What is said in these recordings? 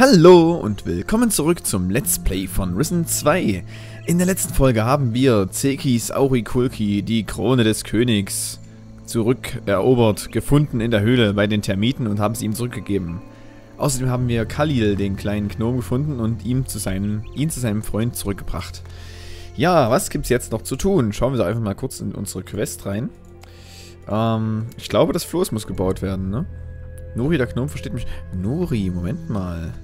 Hallo und willkommen zurück zum Let's Play von Risen 2. In der letzten Folge haben wir Zekis Aurikulki, die Krone des Königs, zurückerobert, gefunden in der Höhle bei den Termiten und haben sie ihm zurückgegeben. Außerdem haben wir Kalil, den kleinen Gnom, gefunden und ihn zu seinem Freund zurückgebracht. Ja, was gibt's jetzt noch zu tun? Schauen wir doch einfach mal kurz in unsere Quest rein. Ich glaube, das Floß muss gebaut werden, ne? Nuri, der Gnom, versteht mich. Nuri, Moment mal.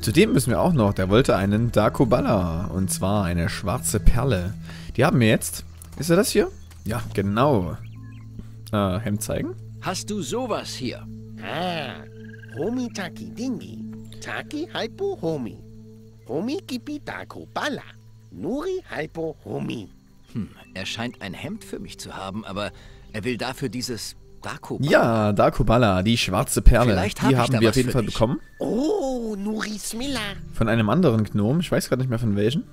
Zudem müssen wir auch noch, der wollte einen Dakobala. Und zwar eine schwarze Perle. Die haben wir jetzt. Ist er das hier? Ja, genau. Hemd zeigen. Hast du sowas hier? Ah, Homi Taki Dingi. Taki Halpo Homi. Homi Kipi Dakobala. Nuri Halpo Homi. Er scheint ein Hemd für mich zu haben, aber er will dafür dieses... Dakobala. Ja, Dakobala, die schwarze Perle. Die haben wir auf jeden Fall bekommen. Oh, Nuris Mila. Von einem anderen Gnom. Ich weiß gerade nicht mehr von welchen.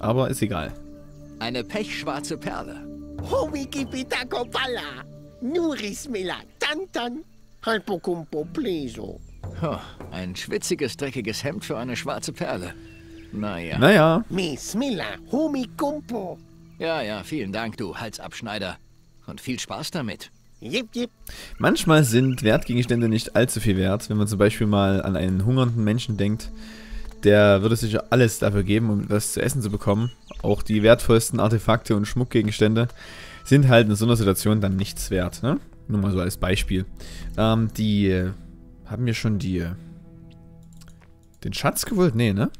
Aber ist egal. Eine pechschwarze Perle. Homi gibi Dakobala. Nuris Mila. Tantan. Halpokumpo pleso. Ein schwitziges, dreckiges Hemd für eine schwarze Perle. Naja. Mis Mila. Homi kumpo. Ja, vielen Dank, du Halsabschneider. Und viel Spaß damit. Manchmal sind Wertgegenstände nicht allzu viel wert. Wenn man zum Beispiel mal an einen hungernden Menschen denkt, der würde sicher alles dafür geben, um was zu essen zu bekommen. Auch die wertvollsten Artefakte und Schmuckgegenstände sind halt in so einer Situation dann nichts wert, ne? Nur mal so als Beispiel. Haben wir schon den Schatz geholt? Nee, ne?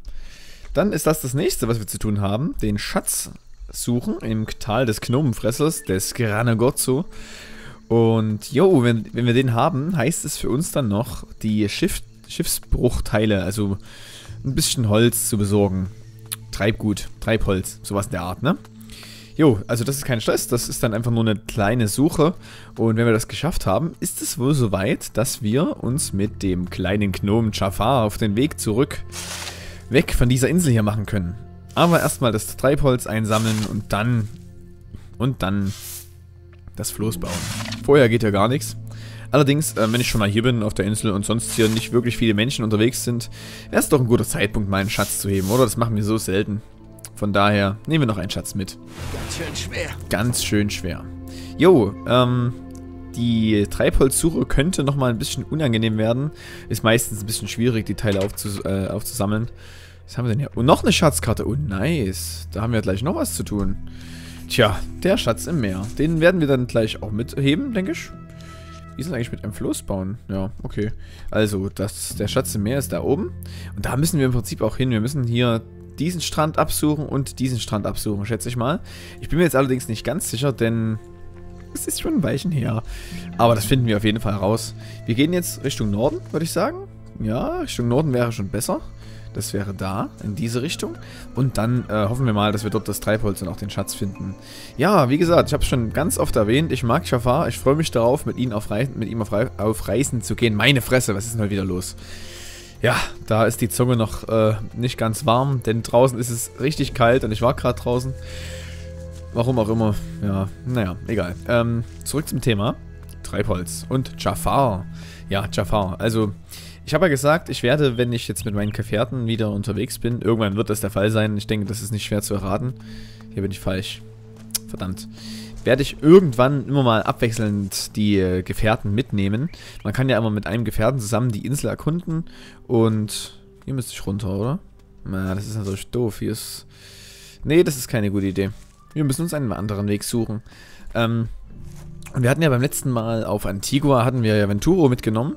Dann ist das nächste, was wir zu tun haben. Den Schatz suchen im Tal des Gnomenfressers, des Granagozo. Und jo, wenn wir den haben, heißt es für uns dann noch, die Schiffsbruchteile, also ein bisschen Holz zu besorgen. Treibgut, Treibholz, sowas in der Art, ne? Jo, also das ist kein Stress, das ist dann einfach nur eine kleine Suche. Und wenn wir das geschafft haben, ist es wohl soweit, dass wir uns mit dem kleinen Gnom Jafar auf den Weg zurück, weg von dieser Insel hier machen können. Aber erstmal das Treibholz einsammeln und dann das Floß bauen. Vorher geht ja gar nichts. Allerdings, wenn ich schon mal hier bin auf der Insel und sonst hier nicht wirklich viele Menschen unterwegs sind, wäre es doch ein guter Zeitpunkt, meinen Schatz zu heben, oder? Das machen wir so selten. Von daher nehmen wir noch einen Schatz mit. Ganz schön schwer. Ganz schön schwer. Jo, die Treibholzsuche könnte nochmal ein bisschen unangenehm werden. Ist meistens ein bisschen schwierig, die Teile aufzusammeln. Was haben wir denn hier? Oh, noch eine Schatzkarte. Oh, nice. Da haben wir gleich noch was zu tun. Tja, der Schatz im Meer. Den werden wir dann gleich auch mitheben, denke ich. Wie ist denn eigentlich mit einem Floß bauen? Ja, okay. Also, der Schatz im Meer ist da oben. Und da müssen wir im Prinzip auch hin. Wir müssen hier diesen Strand absuchen und diesen Strand absuchen, schätze ich mal. Ich bin mir jetzt allerdings nicht ganz sicher, denn es ist schon ein Weilchen her. Aber das finden wir auf jeden Fall raus. Wir gehen jetzt Richtung Norden, würde ich sagen. Ja, Richtung Norden wäre schon besser. Das wäre da, in diese Richtung. Und dann hoffen wir mal, dass wir dort das Treibholz und auch den Schatz finden. Ja, wie gesagt, ich habe es schon ganz oft erwähnt. Ich mag Jafar. Ich freue mich darauf, mit ihm auf Reisen zu gehen. Meine Fresse, was ist denn mal wieder los? Ja, da ist die Zunge noch nicht ganz warm, denn draußen ist es richtig kalt und ich war gerade draußen. Warum auch immer. Ja, naja, egal. Zurück zum Thema. Treibholz und Jafar. Ja, Jafar. Also... Ich habe ja gesagt, ich werde, wenn ich jetzt mit meinen Gefährten wieder unterwegs bin, irgendwann wird das der Fall sein. Ich denke, das ist nicht schwer zu erraten. Hier bin ich falsch. Verdammt. Werde ich irgendwann immer mal abwechselnd die Gefährten mitnehmen. Man kann ja immer mit einem Gefährten zusammen die Insel erkunden. Und hier müsste ich runter, oder? Na, das ist natürlich doof. Hier ist... Nee, das ist keine gute Idee. Wir müssen uns einen anderen Weg suchen. Und wir hatten ja beim letzten Mal auf Antigua, hatten wir ja Venturo mitgenommen.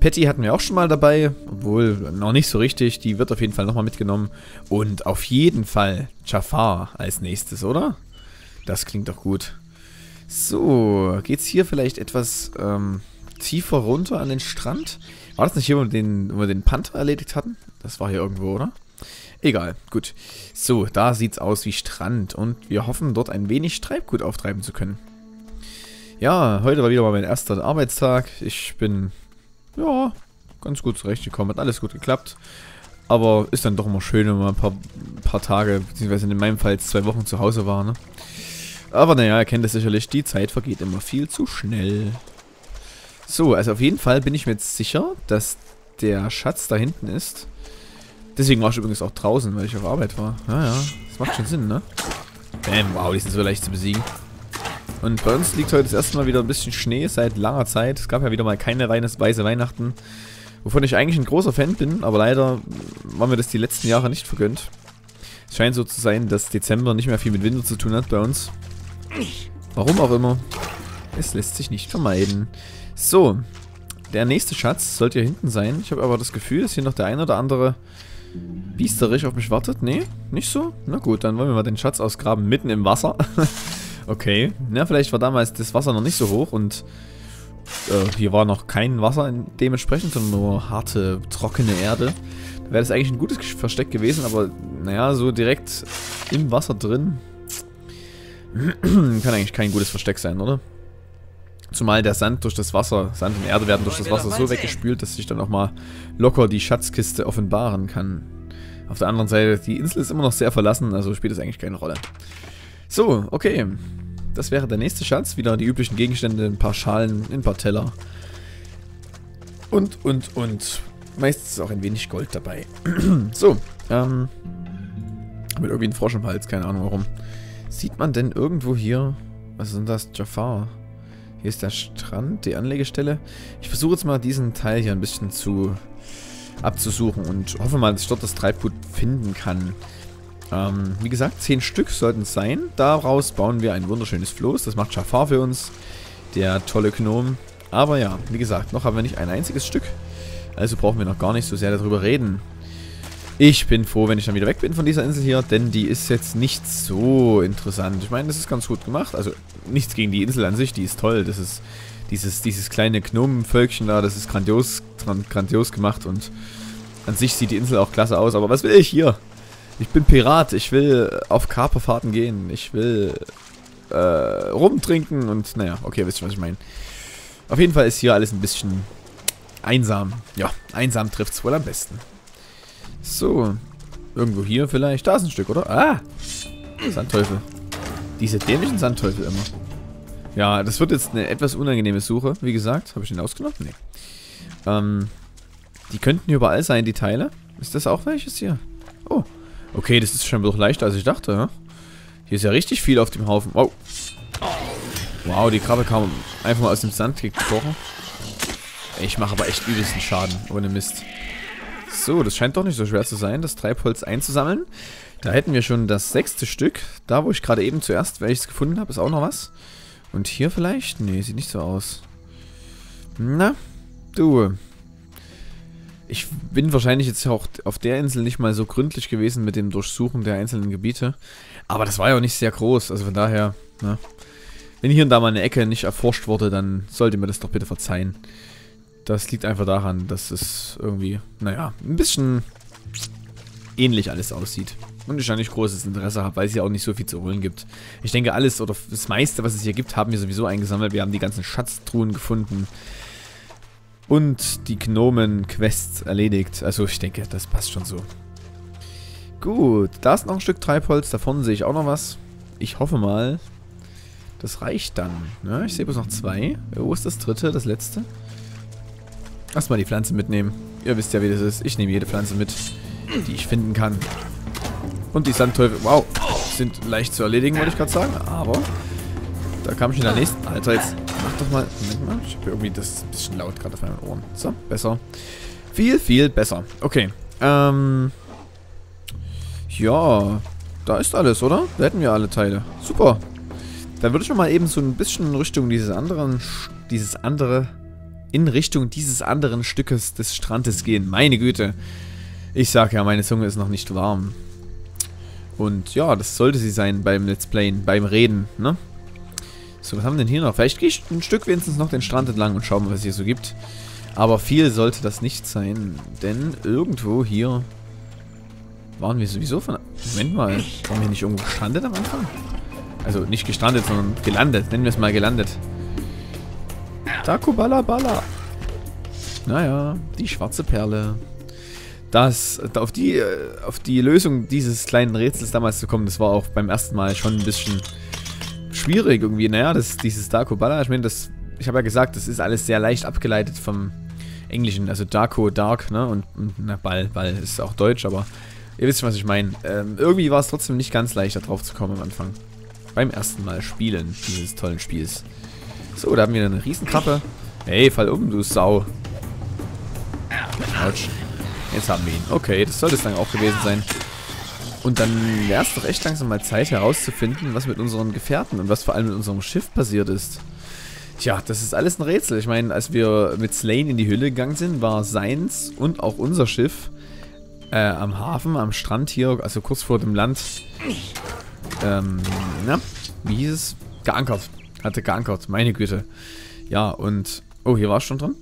Patty hatten wir auch schon mal dabei, obwohl noch nicht so richtig. Die wird auf jeden Fall nochmal mitgenommen. Und auf jeden Fall Jafar als nächstes, oder? Das klingt doch gut. So, geht's hier vielleicht etwas tiefer runter an den Strand? War das nicht hier, wo wir den Panther erledigt hatten? Das war hier irgendwo, oder? Egal, gut. So, da sieht's aus wie Strand. Und wir hoffen, dort ein wenig Treibgut auftreiben zu können. Ja, heute war wieder mal mein erster Arbeitstag. Ich bin... Ja, ganz gut zurechtgekommen, hat alles gut geklappt, aber ist dann doch immer schön, wenn man ein paar Tage, beziehungsweise in meinem Fall 2 Wochen zu Hause war, ne? Aber naja, ihr kennt das sicherlich, die Zeit vergeht immer viel zu schnell. So, also auf jeden Fall bin ich mir jetzt sicher, dass der Schatz da hinten ist. Deswegen war ich übrigens auch draußen, weil ich auf Arbeit war. Naja, das macht schon Sinn, ne? Bam, wow, die sind so leicht zu besiegen. Und bei uns liegt heute das erste Mal wieder ein bisschen Schnee seit langer Zeit. Es gab ja wieder mal keine weiße Weihnachten, wovon ich eigentlich ein großer Fan bin, aber leider war mir das die letzten Jahre nicht vergönnt. Es scheint so zu sein, dass Dezember nicht mehr viel mit Winter zu tun hat bei uns. Warum auch immer. Es lässt sich nicht vermeiden. So, der nächste Schatz sollte hier hinten sein. Ich habe aber das Gefühl, dass hier noch der ein oder andere biesterich auf mich wartet. Nee, nicht so? Na gut, dann wollen wir mal den Schatz ausgraben mitten im Wasser. Okay, na, vielleicht war damals das Wasser noch nicht so hoch und hier war noch kein Wasser dementsprechend, sondern nur harte, trockene Erde. Da wäre das eigentlich ein gutes Versteck gewesen, aber naja, so direkt im Wasser drin kann eigentlich kein gutes Versteck sein, oder? Zumal der Sand durch das Wasser, Sand und Erde werden durch das Wasser so weggespült, dass sich dann auch mal locker die Schatzkiste offenbaren kann. Auf der anderen Seite, die Insel ist immer noch sehr verlassen, also spielt das eigentlich keine Rolle. So, okay. Das wäre der nächste Schatz. Wieder die üblichen Gegenstände, ein paar Schalen, ein paar Teller. Und. Meistens auch ein wenig Gold dabei. So, mit irgendwie einen Frosch im Hals, keine Ahnung warum. Sieht man denn irgendwo hier... Was ist denn das? Jafar. Hier ist der Strand, die Anlegestelle. Ich versuche jetzt mal diesen Teil hier ein bisschen abzusuchen und hoffe mal, dass ich dort das Treibgut finden kann. Wie gesagt, 10 Stück sollten es sein. Daraus bauen wir ein wunderschönes Floß. Das macht Jafar für uns, der tolle Gnom. Aber ja, wie gesagt, noch haben wir nicht ein einziges Stück. Also brauchen wir noch gar nicht so sehr darüber reden. Ich bin froh, wenn ich dann wieder weg bin von dieser Insel hier, denn die ist jetzt nicht so interessant. Ich meine, das ist ganz gut gemacht. Also nichts gegen die Insel an sich, die ist toll. Das ist dieses kleine Gnomenvölkchen da, das ist grandios gemacht und an sich sieht die Insel auch klasse aus. Aber was will ich hier? Ich bin Pirat, ich will auf Kaperfahrten gehen, ich will rumtrinken und naja, okay, wisst ihr, was ich meine. Auf jeden Fall ist hier alles ein bisschen einsam. Ja, einsam trifft es wohl am besten. So, irgendwo hier vielleicht. Da ist ein Stück, oder? Ah! Sandteufel. Diese dämlichen Sandteufel immer. Ja, das wird jetzt eine etwas unangenehme Suche, wie gesagt. Habe ich den ausgenommen? Nee. Die könnten hier überall sein, die Teile. Ist das auch welches hier? Oh. Okay, das ist schon doch leichter, als ich dachte. Ja? Hier ist ja richtig viel auf dem Haufen. Wow. Wow, die Krabbe kam einfach mal aus dem Sand gekrochen. Ich mache aber echt übelsten Schaden. Ohne Mist. So, das scheint doch nicht so schwer zu sein, das Treibholz einzusammeln. Da hätten wir schon das 6. Stück. Da, wo ich gerade eben zuerst welches gefunden habe, ist auch noch was. Und hier vielleicht? Nee, sieht nicht so aus. Na, du... Ich bin wahrscheinlich jetzt auch auf der Insel nicht mal so gründlich gewesen mit dem Durchsuchen der einzelnen Gebiete. Aber das war ja auch nicht sehr groß. Also von daher, na, wenn hier und da mal eine Ecke nicht erforscht wurde, dann sollte mir das doch bitte verzeihen. Das liegt einfach daran, dass es irgendwie, naja, ein bisschen ähnlich alles aussieht. Und ich auch nicht großes Interesse habe, weil es hier auch nicht so viel zu holen gibt. Ich denke, alles oder das meiste, was es hier gibt, haben wir sowieso eingesammelt. Wir haben die ganzen Schatztruhen gefunden. Und die Gnomen-Quests erledigt. Also ich denke, das passt schon so. Gut, da ist noch ein Stück Treibholz. Davon sehe ich auch noch was. Ich hoffe mal, das reicht dann. Ja, ich sehe bloß noch 2. Wo ist das 3., das letzte? Erstmal die Pflanze mitnehmen. Ihr wisst ja, wie das ist. Ich nehme jede Pflanze mit, die ich finden kann. Und die Sandteufel, wow, sind leicht zu erledigen, wollte ich gerade sagen. Aber da kam schon der nächste. Alter, jetzt... Mach doch mal, Moment mal, ich habe irgendwie das ein bisschen laut gerade auf meinen Ohren. So, besser. Viel, viel besser. Okay, ja, da ist alles, oder? Da hätten wir alle Teile. Super. Dann würde ich mal eben so ein bisschen in Richtung dieses anderen Stückes des Strandes gehen. Meine Güte. Ich sag ja, meine Zunge ist noch nicht warm. Und ja, das sollte sie sein beim Let's Playen, beim Reden, ne? So, was haben wir denn hier noch? Vielleicht gehe ich ein Stück wenigstens noch den Strand entlang und schaue mal, was es hier so gibt. Aber viel sollte das nicht sein, denn irgendwo hier waren wir sowieso von... Moment mal, waren wir nicht irgendwo gestrandet am Anfang? Also nicht gestrandet, sondern gelandet. Nennen wir es mal gelandet. Takubalabala. Naja, die schwarze Perle. Das, auf die Lösung dieses kleinen Rätsels damals zu kommen, das war auch beim ersten Mal schon ein bisschen... schwierig irgendwie, naja, dieses Darko Balla, ich meine, ich habe ja gesagt, das ist alles sehr leicht abgeleitet vom Englischen, also Darko, Dark, ne, und na, Ball ist auch Deutsch, aber ihr wisst schon, was ich meine. Irgendwie war es trotzdem nicht ganz leicht, da drauf zu kommen am Anfang. Beim ersten Mal spielen dieses tollen Spiels. So, da haben wir eine Riesenklappe. Hey, fall um, du Sau. Autsch. Jetzt haben wir ihn. Okay, das sollte es dann auch gewesen sein. Und dann wäre es doch echt langsam mal Zeit herauszufinden, was mit unseren Gefährten und was vor allem mit unserem Schiff passiert ist. Tja, das ist alles ein Rätsel. Ich meine, als wir mit Slain in die Höhle gegangen sind, war seins und auch unser Schiff am Hafen, am Strand hier, also kurz vor dem Land, na, wie hieß es? Geankert. Hatte geankert, meine Güte. Ja, und... Oh, hier war es schon drin.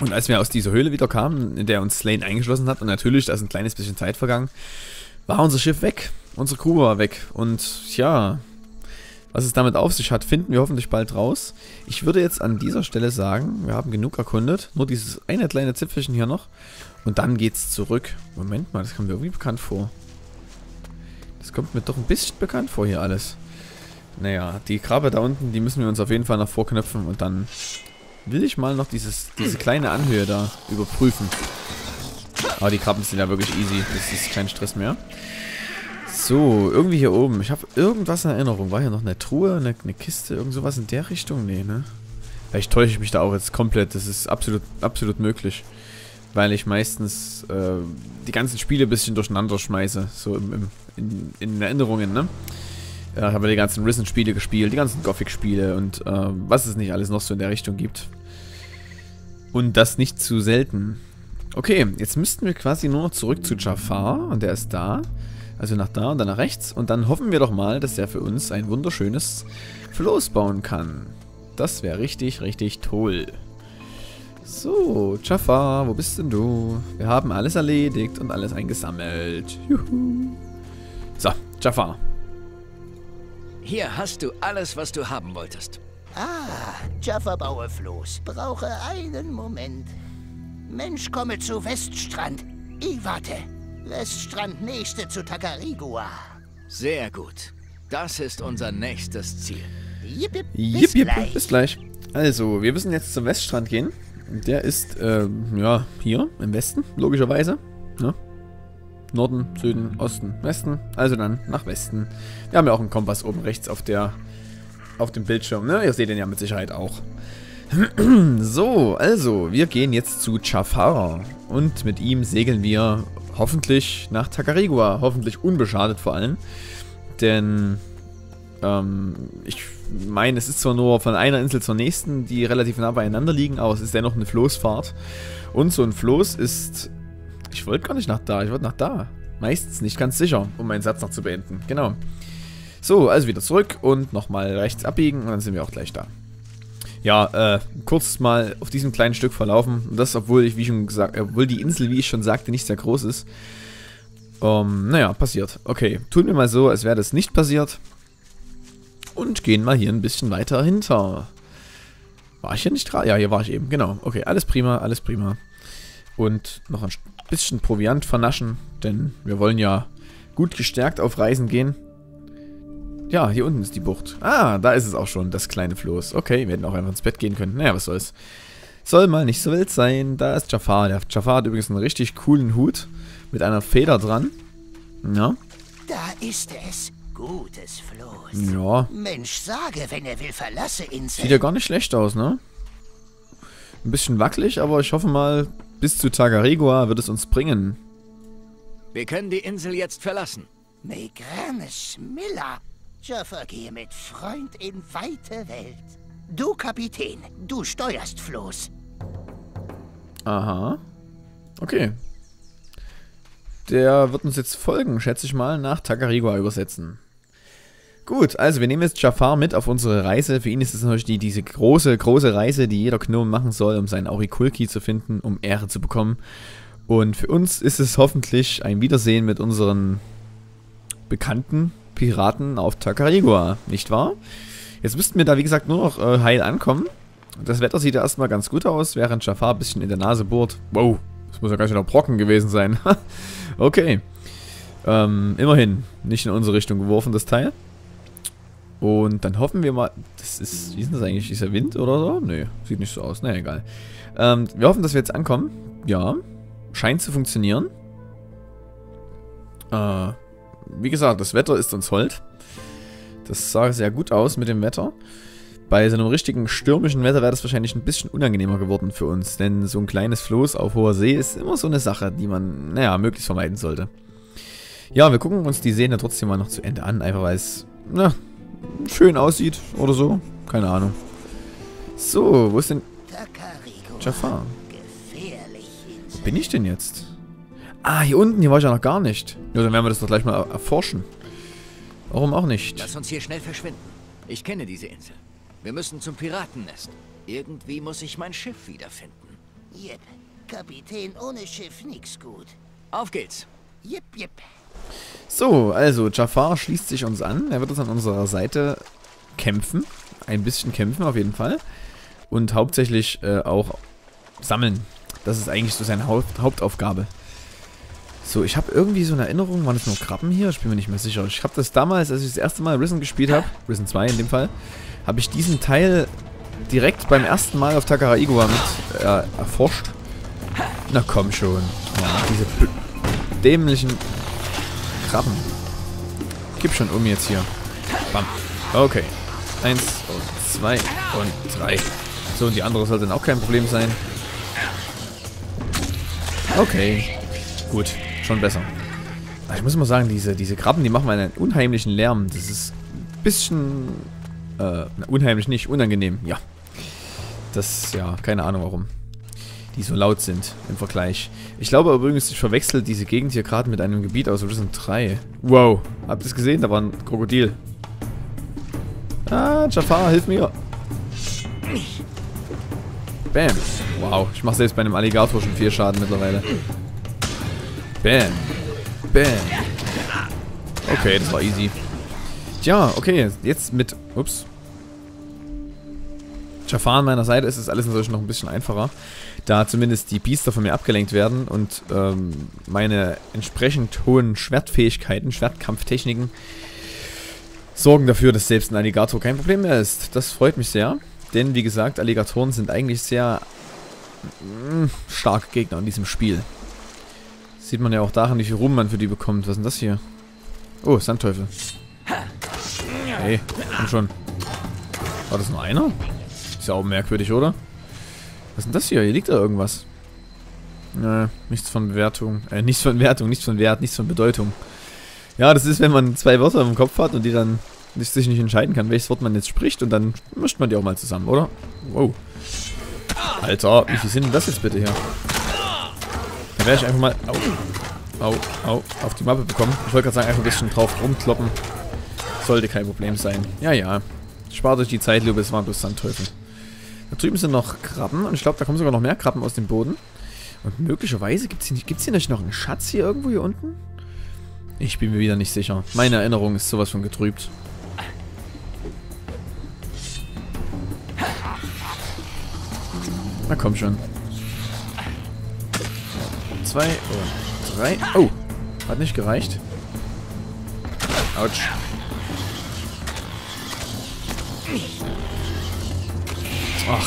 Und als wir aus dieser Höhle wieder kamen, in der uns Slain eingeschlossen hat, und natürlich, da ist ein kleines bisschen Zeit vergangen, war unser Schiff weg. Unsere Crew war weg. Und ja, was es damit auf sich hat, finden wir hoffentlich bald raus. Ich würde jetzt an dieser Stelle sagen, wir haben genug erkundet. Nur dieses eine kleine Zipfelchen hier noch. Und dann geht's zurück. Moment mal, das kommt mir irgendwie bekannt vor. Das kommt mir doch ein bisschen bekannt vor hier alles. Naja, die Krabbe da unten, die müssen wir uns auf jeden Fall noch vorknöpfen. Und dann will ich mal noch diese kleine Anhöhe da überprüfen. Aber die Krabben sind ja wirklich easy. Das ist kein Stress mehr. So, irgendwie hier oben. Ich habe irgendwas in Erinnerung. War hier noch eine Truhe, eine Kiste, irgend sowas in der Richtung? Nee, ne? Vielleicht täusche ich mich da auch jetzt komplett. Das ist absolut möglich. Weil ich meistens die ganzen Spiele ein bisschen durcheinander schmeiße. So in Erinnerungen, ne? Ich habe die ganzen Risen-Spiele gespielt, die ganzen Gothic-Spiele und was es nicht alles noch so in der Richtung gibt. Und das nicht zu selten. Okay, jetzt müssten wir quasi nur noch zurück zu Jafar und der ist da. Also nach da und dann nach rechts. Und dann hoffen wir doch mal, dass er für uns ein wunderschönes Floß bauen kann. Das wäre richtig, richtig toll. So, Jafar, wo bist denn du? Wir haben alles erledigt und alles eingesammelt. Juhu. So, Jafar. Hier hast du alles, was du haben wolltest. Ah, Jafar baue Floß. Brauche einen Moment. Mensch, komme zu Weststrand. Ich warte. Weststrand nächste zu Takarigua. Sehr gut. Das ist unser nächstes Ziel. Jipp, jipp, bis gleich. Also, wir müssen jetzt zum Weststrand gehen. Der ist, ja, hier im Westen, logischerweise. Ja. Norden, Süden, Osten, Westen. Also dann nach Westen. Wir haben ja auch einen Kompass oben rechts auf dem Bildschirm. Ne? Ihr seht den ja mit Sicherheit auch. So, also, wir gehen jetzt zu Jafar. Und mit ihm segeln wir hoffentlich nach Takarigua. Hoffentlich unbeschadet vor allem. Denn, ich meine, es ist zwar nur von einer Insel zur nächsten, die relativ nah beieinander liegen, aber es ist dennoch eine Floßfahrt. Und so ein Floß ist... Ich wollte gar nicht nach da, ich wollte nach da. Meistens nicht ganz sicher, um meinen Satz noch zu beenden. Genau. So, also wieder zurück und nochmal rechts abbiegen und dann sind wir auch gleich da. Ja, kurz mal auf diesem kleinen Stück verlaufen. Und das, obwohl ich, wie schon gesagt, obwohl die Insel, wie ich schon sagte, nicht sehr groß ist. Naja, passiert. Okay, tun wir mal so, als wäre das nicht passiert. Und gehen mal hier ein bisschen weiter hinter. War ich hier nicht gerade? Ja, hier war ich eben, genau. Okay, alles prima, alles prima. Und noch ein bisschen Proviant vernaschen, denn wir wollen ja gut gestärkt auf Reisen gehen. Ja, hier unten ist die Bucht. Ah, da ist es auch schon, das kleine Floß. Okay, wir hätten auch einfach ins Bett gehen können. Naja, was soll's. Soll mal nicht so wild sein. Da ist Jafar. Der Jafar hat übrigens einen richtig coolen Hut mit einer Feder dran. Ja. Da ist es. Gutes Floß. Ja. Mensch, sage, wenn er will, verlasse Insel. Sieht ja gar nicht schlecht aus, ne? Ein bisschen wackelig, aber ich hoffe mal... Bis zu Takarigua wird es uns bringen. Wir können die Insel jetzt verlassen. Migräne Schmiller. Jafar, gehe mit Freund in weite Welt. Du, Kapitän, du steuerst Floß. Aha. Okay. Der wird uns jetzt folgen, schätze ich mal, nach Takarigua übersetzen. Gut, also wir nehmen jetzt Jafar mit auf unsere Reise. Für ihn ist es natürlich diese große, große Reise, die jeder Gnome machen soll, um seinen Aurikulki zu finden, um Ehre zu bekommen. Und für uns ist es hoffentlich ein Wiedersehen mit unseren bekannten Piraten auf Takarigua, nicht wahr? Jetzt müssten wir da, wie gesagt, nur noch heil ankommen. Das Wetter sieht ja erstmal ganz gut aus, während Jafar ein bisschen in der Nase bohrt. Wow, das muss ja ganz schön ein Brocken gewesen sein. Okay, immerhin nicht in unsere Richtung geworfen, das Teil. Und dann hoffen wir mal, wie ist das eigentlich, ist der Wind oder so? Nee, sieht nicht so aus, naja, egal. Wir hoffen, dass wir jetzt ankommen. Ja, scheint zu funktionieren. Wie gesagt, das Wetter ist uns hold. Das sah sehr gut aus mit dem Wetter. Bei so einem richtigen stürmischen Wetter wäre das wahrscheinlich ein bisschen unangenehmer geworden für uns, denn so ein kleines Floß auf hoher See ist immer so eine Sache, die man, naja, möglichst vermeiden sollte. Ja, wir gucken uns die Seen ja trotzdem mal noch zu Ende an, einfach weil es, na, schön aussieht oder so. Keine Ahnung. So, wo ist denn Jafar? Wo bin ich denn jetzt? Ah, hier unten, hier war ich ja noch gar nicht. Ja, dann werden wir das doch gleich mal erforschen. Warum auch nicht? Lass uns hier schnell verschwinden. Ich kenne diese Insel. Wir müssen zum Piratennest. Irgendwie muss ich mein Schiff wiederfinden. Jep, Kapitän ohne Schiff, nix gut. Auf geht's. Jep, jep. So, also Jafar schließt sich uns an. Er wird uns an unserer Seite kämpfen. Ein bisschen kämpfen auf jeden Fall. Und hauptsächlich auch sammeln. Das ist eigentlich so seine Hauptaufgabe. So, ich habe irgendwie so eine Erinnerung, waren es nur Krabben hier? Ich bin mir nicht mehr sicher. Ich habe das damals, als ich das erste Mal Risen gespielt habe, Risen 2 in dem Fall, habe ich diesen Teil direkt beim ersten Mal auf Takarigua mit erforscht. Na komm schon. Ja, diese dämlichen Krabben. Gib schon um jetzt hier. Bam. Okay. 1 und 2 und 3. So, und die andere sollte dann auch kein Problem sein. Okay. Gut. Schon besser. Aber ich muss mal sagen, diese Krabben, die machen einen unheimlichen Lärm. Das ist ein bisschen... unheimlich nicht, unangenehm, ja. Das, ja, keine Ahnung warum. Die so laut sind im Vergleich. Ich glaube übrigens, ich verwechsel diese Gegend hier gerade mit einem Gebiet aus Risen 3. Wow, habt ihr es gesehen? Da war ein Krokodil. Ah, Jafar, hilf mir. Bam. Wow, ich mache selbst bei einem Alligator schon 4 Schaden mittlerweile. Bam. Bam. Okay, das war easy. Tja, okay, jetzt mit... Ups. Jafar an meiner Seite ist es alles natürlich noch ein bisschen einfacher, da zumindest die Biester von mir abgelenkt werden und meine entsprechend hohen Schwertfähigkeiten, Schwertkampftechniken sorgen dafür, dass selbst ein Alligator kein Problem mehr ist. Das freut mich sehr, denn wie gesagt, Alligatoren sind eigentlich sehr starke Gegner in diesem Spiel. Das sieht man ja auch daran, wie viel Ruhm man für die bekommt. Was ist denn das hier? Oh, Sandteufel. Hey, komm schon. War das nur einer? Ist ja auch merkwürdig, oder? Was ist denn das hier? Hier liegt da irgendwas. Nichts von Bewertung. Nichts von Wertung, nichts von Wert, nichts von Bedeutung. Ja, das ist, wenn man 2 Wörter im Kopf hat und die dann sich nicht entscheiden kann, welches Wort man jetzt spricht. Und dann mischt man die auch mal zusammen, oder? Wow. Alter, wie viel sind denn das jetzt bitte hier? Da werde ich einfach mal... Au, au, au, auf die Mappe bekommen. Ich wollte gerade sagen, einfach ein bisschen drauf rumkloppen. Sollte kein Problem sein. Ja, ja. Spart euch die Zeitlupe, es waren bloß Sandteufel. Da drüben sind noch Krabben und ich glaube, da kommen sogar noch mehr Krabben aus dem Boden. Und möglicherweise gibt's hier nicht noch einen Schatz hier irgendwo hier unten? Ich bin mir wieder nicht sicher. Meine Erinnerung ist sowas von getrübt. Na komm schon. 2 und 3. Oh! Hat nicht gereicht. Autsch.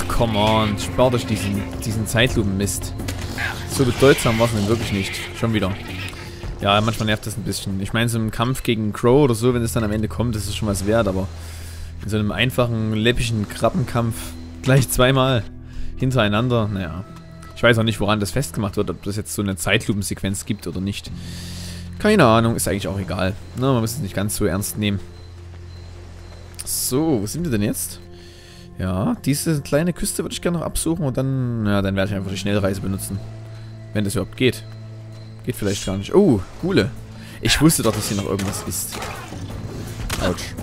'Come on, spart euch diesen Zeitlupenmist. So bedeutsam war es denn wirklich nicht. Schon wieder. Ja, manchmal nervt das ein bisschen. Ich meine, so im Kampf gegen Crow oder so, wenn es dann am Ende kommt, ist es schon was wert, aber in so einem einfachen, läppischen Krabbenkampf gleich 2-mal hintereinander, naja. Ich weiß auch nicht, woran das festgemacht wird, ob das jetzt so eine Zeitlupensequenz gibt oder nicht. Keine Ahnung, ist eigentlich auch egal. Na, man muss es nicht ganz so ernst nehmen. So, wo sind wir denn jetzt? Ja, diese kleine Küste würde ich gerne noch absuchen und dann, ja, dann werde ich einfach die Schnellreise benutzen. Wenn das überhaupt geht. Geht vielleicht gar nicht. Oh, Gule. Ich wusste doch, dass hier noch irgendwas ist. Autsch.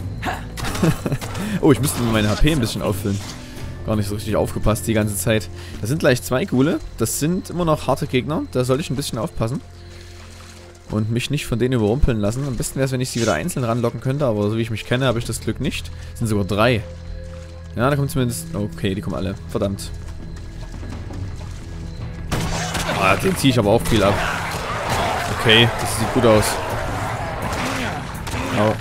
Oh, ich müsste meine HP ein bisschen auffüllen. Gar nicht so richtig aufgepasst die ganze Zeit. Da sind gleich 2 Gule. Das sind immer noch harte Gegner. Da sollte ich ein bisschen aufpassen. Und mich nicht von denen überrumpeln lassen. Am besten wäre es, wenn ich sie wieder einzeln ranlocken könnte, aber so wie ich mich kenne, habe ich das Glück nicht. Es sind sogar 3. Ja, da kommen zumindest... Okay, die kommen alle. Verdammt. Ah, den ziehe ich aber auch viel ab. Okay, das sieht gut aus. Au.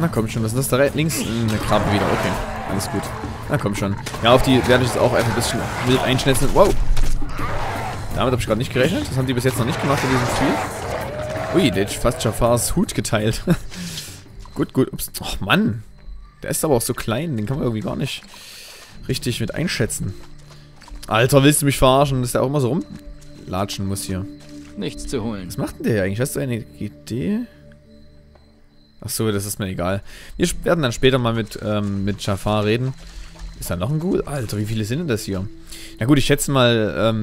Na komm schon, was ist das da links? Eine Krabbe wieder, okay. Alles gut. Na komm schon. Ja, auf die werde ich jetzt auch einfach ein bisschen wild einschnetzeln. Wow! Damit habe ich gerade nicht gerechnet. Das haben die bis jetzt noch nicht gemacht in diesem Spiel. Ui, der hat fast Jafars Hut geteilt. Gut, gut. Ups. Och Mann. Der ist aber auch so klein. Den kann man irgendwie gar nicht richtig mit einschätzen. Alter, willst du mich verarschen? Dass der auch immer so rumlatschen muss hier. Nichts zu holen. Was macht denn der hier eigentlich? Hast du eine Idee? Achso, das ist mir egal. Wir werden dann später mal mit Jafar reden. Ist da noch ein Ghoul? Alter, wie viele sind denn das hier? Na gut, ich schätze mal,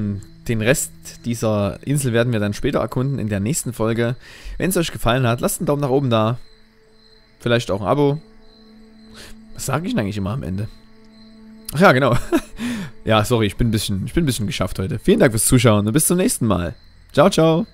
den Rest dieser Insel werden wir dann später erkunden in der nächsten Folge. Wenn es euch gefallen hat, lasst einen Daumen nach oben da. Vielleicht auch ein Abo. Was sage ich denn eigentlich immer am Ende? Ach ja, genau. Ja, sorry, ich bin ein bisschen geschafft heute. Vielen Dank fürs Zuschauen und bis zum nächsten Mal. Ciao, ciao.